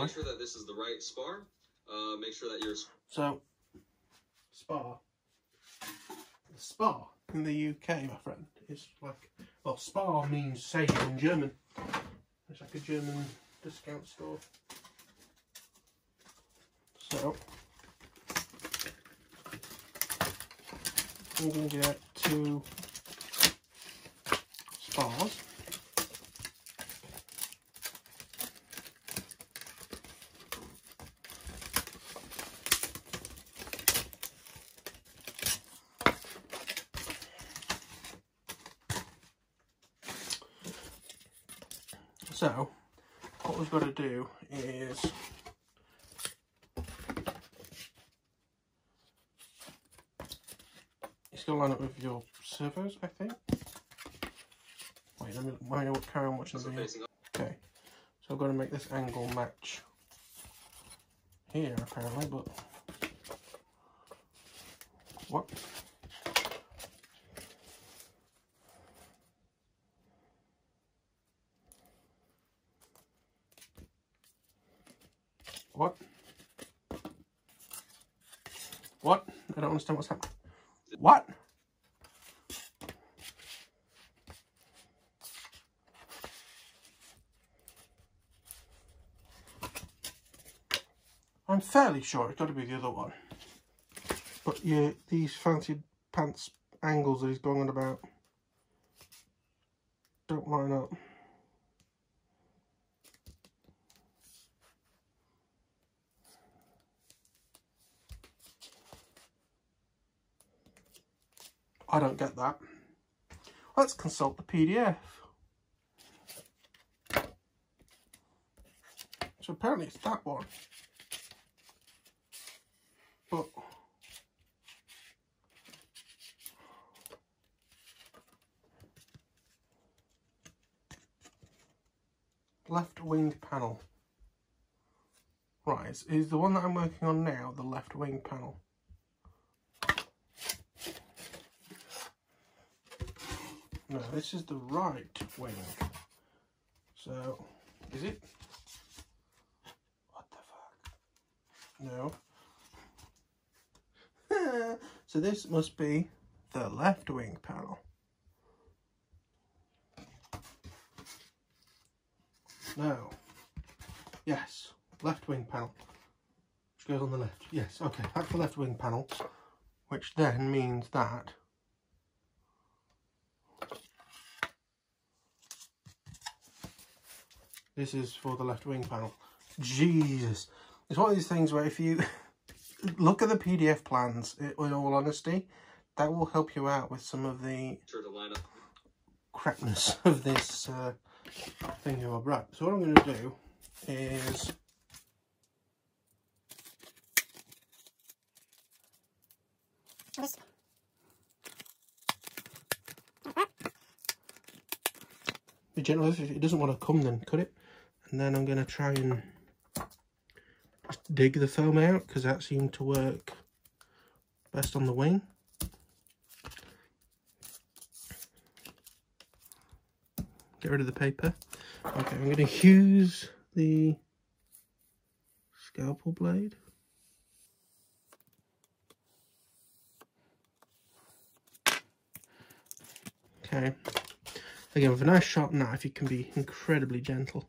Make sure that this is the right spar. Make sure that your spar. The spar in the UK, my friend, is like, well, spar means sage in German. It's like a German discount store. So I'm going to get 2 spars. So what we've got to do is it's going to line up with your servos, I think. Wait, let me carry on watching the video. Okay, so I've got to make this angle match here apparently, but what? What? What? I don't understand what's happening. What? I'm fairly sure it's got to be the other one. But yeah, these fancy pants angles that he's going on about don't line up. I don't get that. Let's consult the PDF. So apparently it's that one. But left wing panel. Right, is the one that I'm working on now the left wing panel? No, this is the right wing. So, is it? What the fuck? No. So this must be the left wing panel. No. Yes, left wing panel. Which goes on the left. Yes, okay, that's the left wing panel. Which then means that this is for the left wing panel. Jesus. It's one of these things where if you look at the PDF plans, in all honesty, that will help you out with some of the crapness of this thing of a wrap. So what I'm going to do is be gentle. If it doesn't want to come, then cut it. And then I'm going to try and just dig the foam out, because that seemed to work best on the wing. Get rid of the paper. Okay, I'm going to use the scalpel blade. Okay. Again, with a nice sharp knife, you can be incredibly gentle.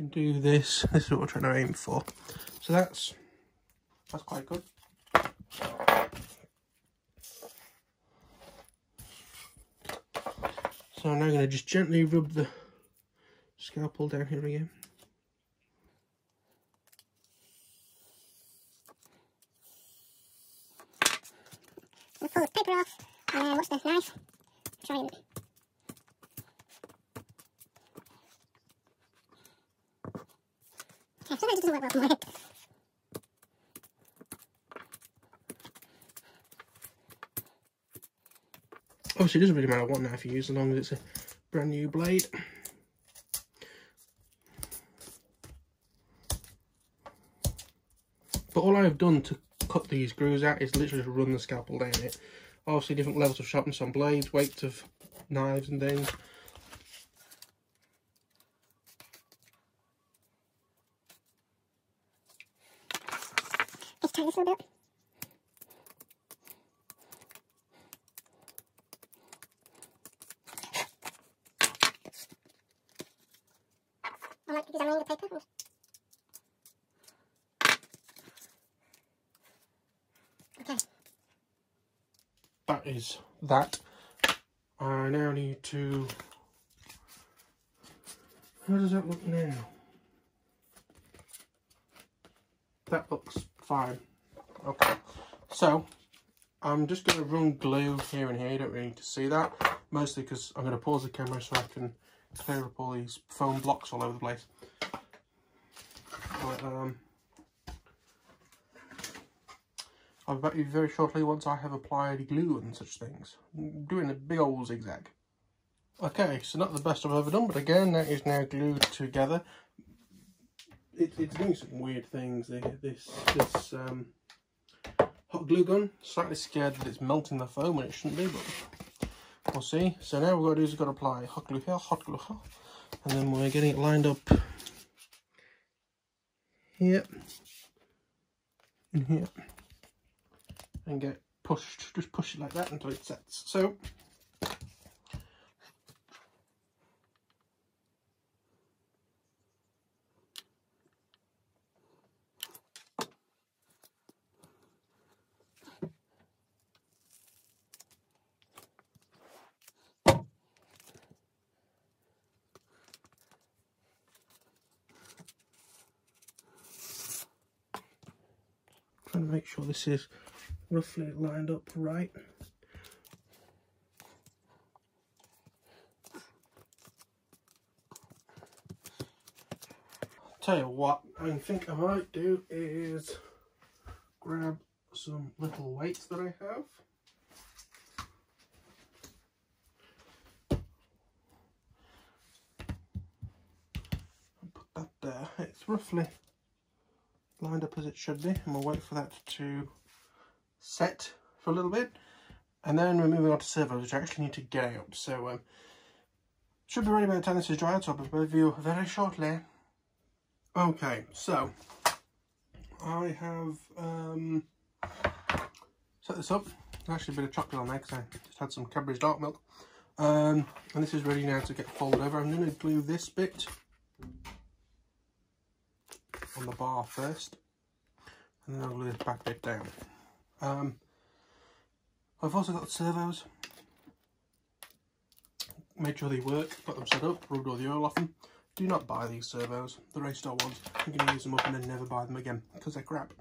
You can do this. This is what we're trying to aim for. So that's quite good. So I'm now going to just gently rub the scalpel down here again. I'm going to pull the paper off and then watch the knife. Try and sometimes it doesn't work well. Obviously, it doesn't really matter what knife you use as long as it's a brand new blade. But all I have done to cut these grooves out is literally just run the scalpel down it. Obviously, different levels of sharpness on blades, weights of knives and things. Just turn this a little bit. I like to do the paper. Okay. That is that. I now need to... How does that look now? That looks fine. Okay. So, I'm just going to run glue here and here. You don't really need to see that. Mostly because I'm going to pause the camera so I can clear up all these foam blocks all over the place. But, I'll be back with you very shortly once I have applied glue and such things. I'm doing a big old zigzag. Okay, so not the best I've ever done, but again, that is now glued together. It's doing some weird things. This hot glue gun. Slightly scared that it's melting the foam when it shouldn't be, but we'll see. So now what we've got to do is apply hot glue here, hot glue here, and then we're getting it lined up here and here. And get pushed, just push it like that until it sets. So trying to make sure this is roughly lined up right. Tell you what, I think I might do is grab some little weights that I have. Put that there. It's roughly lined up as it should be, and we'll wait for that to set for a little bit, and then we're moving on to servos, which I actually need to get out. So should be ready by the time this is dry, so I'll be with you very shortly. Okay, so I have set this up. There's actually a bit of chocolate on there because I just had some Cadbury's dark milk, and this is ready now to get folded over. I'm going to glue this bit on the bar first, and then I'll glue this back bit down. I've also got servos, made sure they work, got them set up, rubbed all the oil off them. Do not buy these servos, the Raystar ones. I'm going to use them up and then never buy them again because they're crap.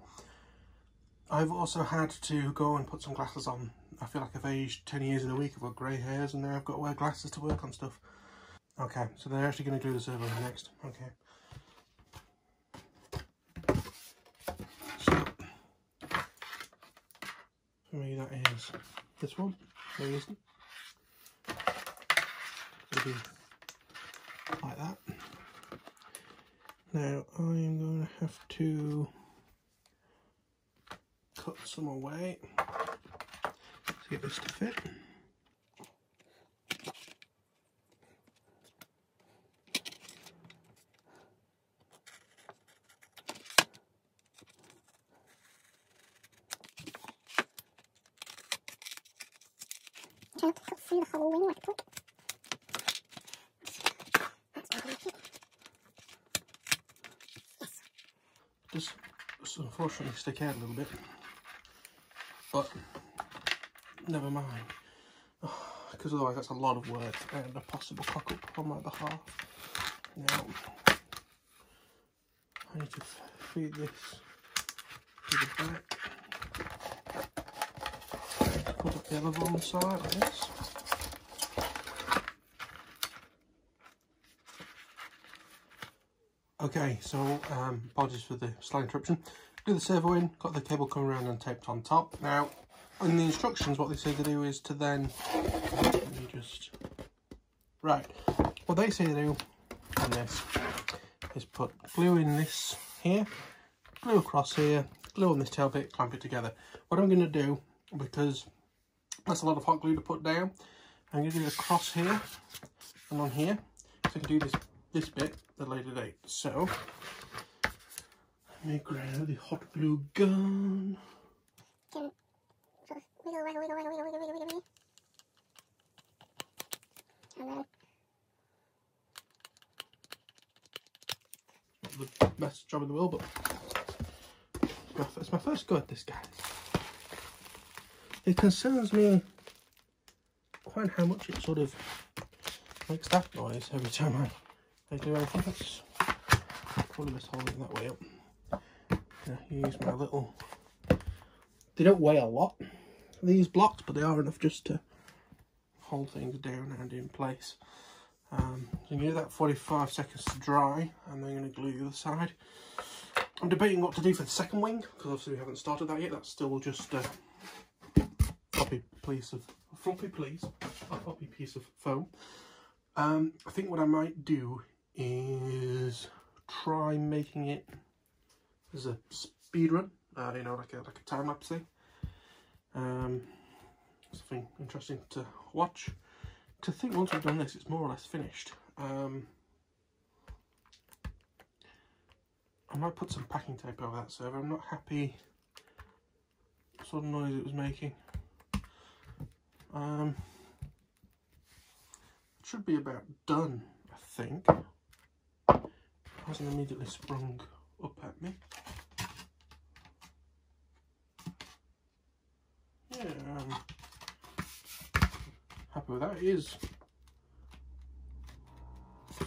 I've also had to go and put some glasses on. I feel like I've aged 10 years in a week. I've got grey hairs and now I've got to wear glasses to work on stuff. Okay, so they're actually going to glue the servos next. Okay. Maybe that is this one. Maybe it isn't. Maybe like that. Now I'm going to have to cut some away to get this to fit. Through the hollow wing like a pork. Yes. Just unfortunately stick out a little bit, but never mind, because otherwise that's a lot of work and a possible cock up on my behalf. Now I need to feed this to the back. Put up the other one on the side like this. Okay, so apologies for the slight interruption. Do the servo in, got the cable coming around and taped on top. Now in the instructions, what they say to do is to then, what they say to do on this is put glue in this here, glue across here, glue on this tailbit, clamp it together. What I'm going to do, because that's a lot of hot glue to put down, I'm going to do it across here and on here, so I can do this bit at a later date. So let me grab the hot glue gun. Wiggle. And then the best job in the world, but it's my first go at this, guys. It concerns me quite how much it sort of makes that noise every time I do anything. That's probably just holding that way up. Use my little, they don't weigh a lot, these blocks, but they are enough just to hold things down and in place. So I'm going to give that 45 seconds to dry, and then I'm going to glue the other side. I'm debating what to do for the second wing, because obviously we haven't started that yet. That's still just a floppy piece of foam. I think what I might do is try making it as a speed run, you know, like a time lapse thing. Something interesting to watch. To think once I've done this, it's more or less finished. I might put some packing tape over that server. I'm not happy what sort of noise it was making. It should be about done, I think. It hasn't immediately sprung up at me. Happy with that. It is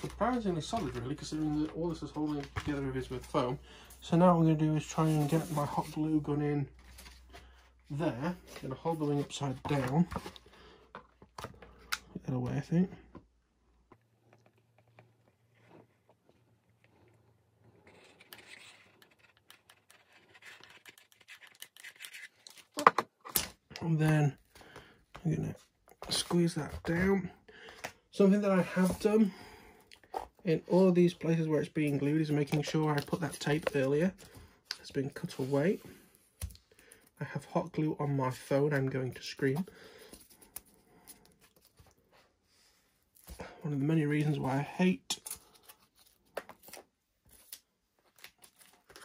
surprisingly solid, really, considering that all this is holding together is with foam. So now what I'm going to do is try and get my hot glue gun in there. I'm going to hold the wing upside down. Put that away, I think. And then I'm going to squeeze that down. Something that I have done in all of these places where it's being glued is making sure I put that tape earlier. It's been cut away. I have hot glue on my phone. I'm going to scream. One of the many reasons why I hate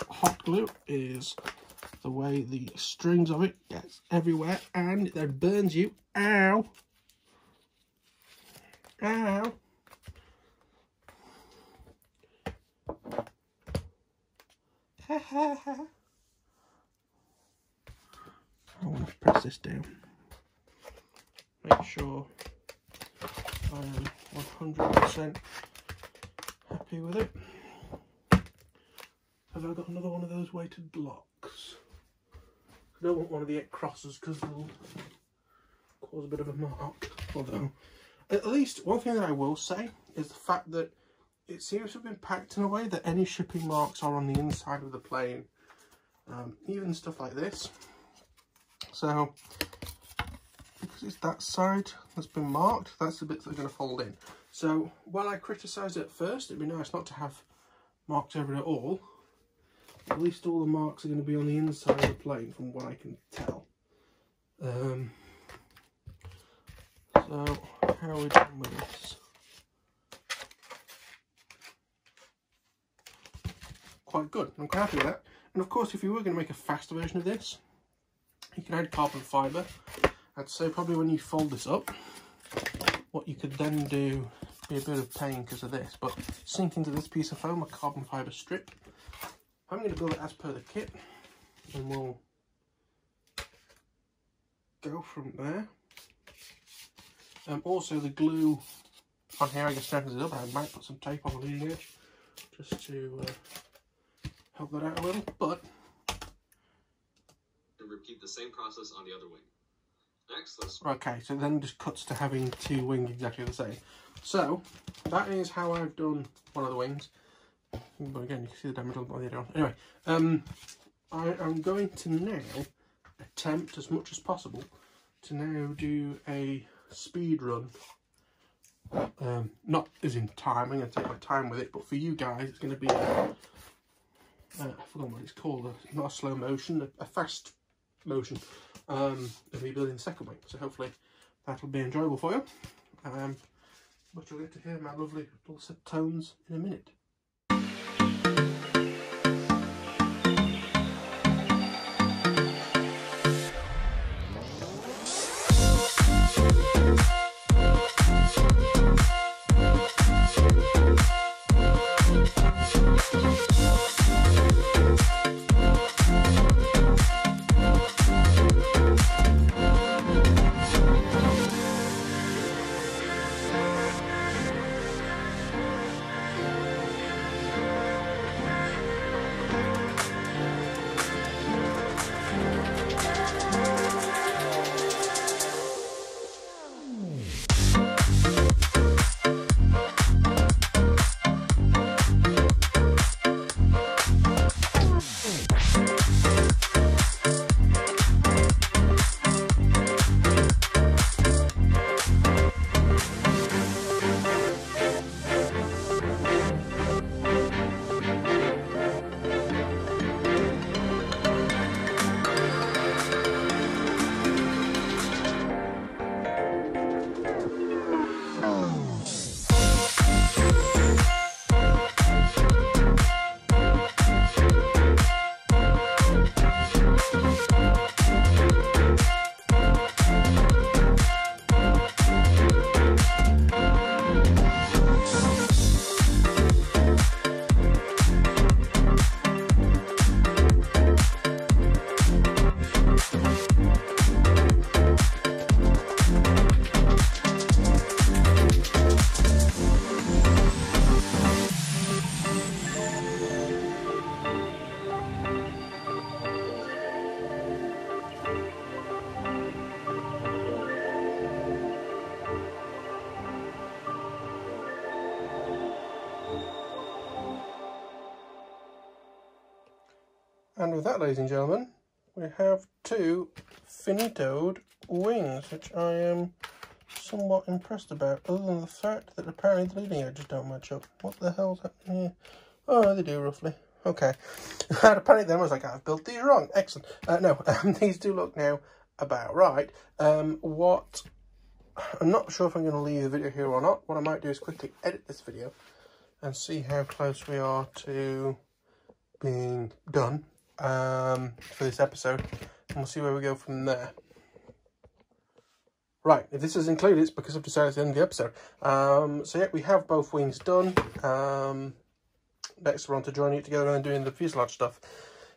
hot glue is the way the strings of it gets everywhere and it then burns you. Ow! Ow! Ha ha ha! I want to press this down. Make sure I am 100% happy with it. Have I got another one of those weighted blocks? I don't want one of the eight crosses because they'll cause a bit of a mark. Although, at least one thing that I will say is the fact that it seems to have been packed in a way that any shipping marks are on the inside of the plane, even stuff like this. So, because it's that side that's been marked, that's the bit that they're going to fold in. So, while I criticised it at first, it'd be nice not to have marks over it at all. At least all the marks are going to be on the inside of the plane, from what I can tell. So, how are we doing with this? Quite good. I'm quite happy with that. And of course, if you were going to make a faster version of this, you can add carbon fibre. I'd say probably when you fold this up, what you could then do be a bit of pain because of this, but sink into this piece of foam a carbon fibre strip. I'm going to build it as per the kit, and we'll go from there. Also, the glue on here, I guess, straightens it up. I might put some tape on the leading edge just to help that out a little, but repeat the same process on the other wing. Next, let's... Okay, so then just cuts to having two wings exactly the same. So, that is how I've done one of the wings. But again, you can see the damage on the other one. Anyway, I am going to now attempt as much as possible to now do a speed run. Not as in time, I'm going to take my time with it, but for you guys it's going to be I forgot what it's called, not a slow motion, a fast motion of me building the second wing, so hopefully that'll be enjoyable for you, but you'll get to hear my lovely dulcet tones in a minute. And with that, ladies and gentlemen, we have two finitoed wings, which I am somewhat impressed about, other than the fact that apparently the leading edges don't match up. What the hell's happening here? Oh, they do roughly. Okay. I had a panic then, I was like, I've built these wrong. Excellent. No, these do look now about right. I'm not sure if I'm going to leave the video here or not. What I might do is quickly edit this video and see how close we are to being done for this episode, and we'll see where we go from there. Right, if this is included, it's because I've decided to end the episode. So yeah, we have both wings done. Next we're on to joining it together and doing the fuselage stuff.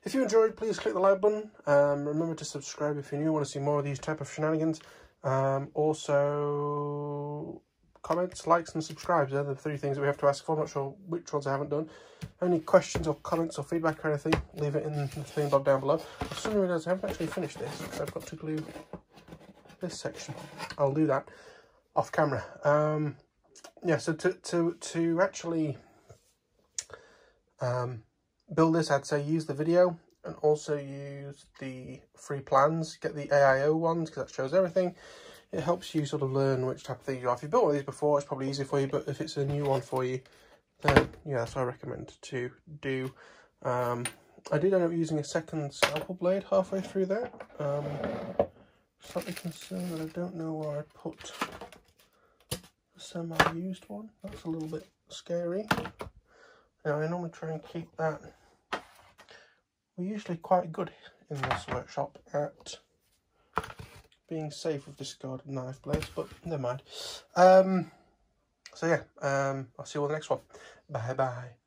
If you enjoyed, please click the like button. Remember to subscribe if you're new, want to see more of these type of shenanigans. Also, comments, likes and subscribes, they're the three things that we have to ask for. I'm not sure which ones I haven't done. Any questions or comments or feedback or anything, leave it in the thing bob down below. I suddenly realised I haven't actually finished this, so I've got to glue this section. I'll do that off camera. Yeah, so to actually build this, I'd say use the video and also use the free plans, get the AIO ones because that shows everything. It helps you sort of learn which type of thing you are. If you've built one of these before, it's probably easy for you, but if it's a new one for you, then yeah, that's what I recommend to do. I did end up using a second scalpel blade halfway through there. Slightly concerned that I don't know where I put the semi-used one. That's a little bit scary. Now, I normally try and keep that. We're usually quite good in this workshop at being safe with discarded knife blades, but never mind. So yeah, I'll see you on the next one. Bye bye.